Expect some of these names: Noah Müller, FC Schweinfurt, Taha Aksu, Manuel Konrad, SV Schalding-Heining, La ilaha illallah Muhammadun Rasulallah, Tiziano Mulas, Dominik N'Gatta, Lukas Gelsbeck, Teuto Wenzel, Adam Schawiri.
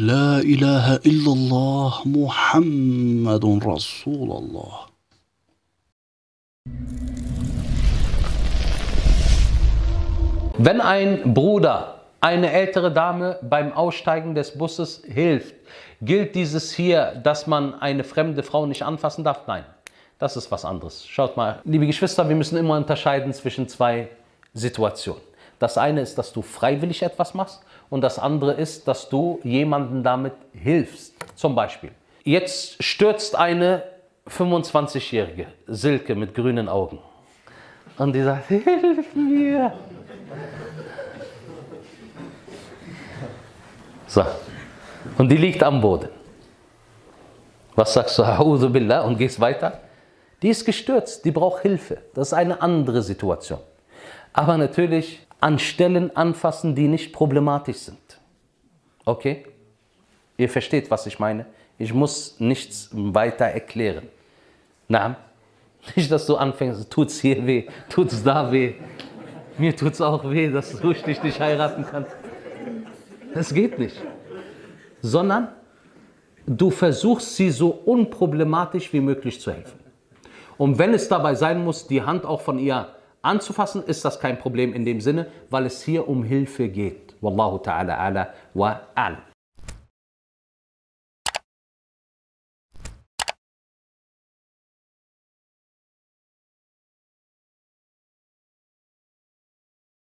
La ilaha illallah Muhammadun Rasulallah. Wenn ein Bruder eine ältere Dame beim Aussteigen des Busses hilft, gilt dieses hier, dass man eine fremde Frau nicht anfassen darf? Nein, das ist was anderes. Schaut mal, liebe Geschwister, wir müssen immer unterscheiden zwischen zwei Situationen. Das eine ist, dass du freiwillig etwas machst und das andere ist, dass du jemandem damit hilfst. Zum Beispiel, jetzt stürzt eine 25-jährige Silke mit grünen Augen und die sagt, hilf mir. So, und die liegt am Boden. Was sagst du? A'udhu billah, und gehst weiter? Die ist gestürzt, die braucht Hilfe. Das ist eine andere Situation. Aber natürlich an Stellen anfassen, die nicht problematisch sind. Okay? Ihr versteht, was ich meine. Ich muss nichts weiter erklären. Na, nicht, dass du anfängst, tut's hier weh, tut's da weh. Mir tut's auch weh, dass du dich nicht heiraten kannst. Das geht nicht. Sondern du versuchst, sie so unproblematisch wie möglich zu helfen. Und wenn es dabei sein muss, die Hand auch von ihr anzufassen, ist das kein Problem in dem Sinne, weil es hier um Hilfe geht. Wallahu ta'ala ala wa aala.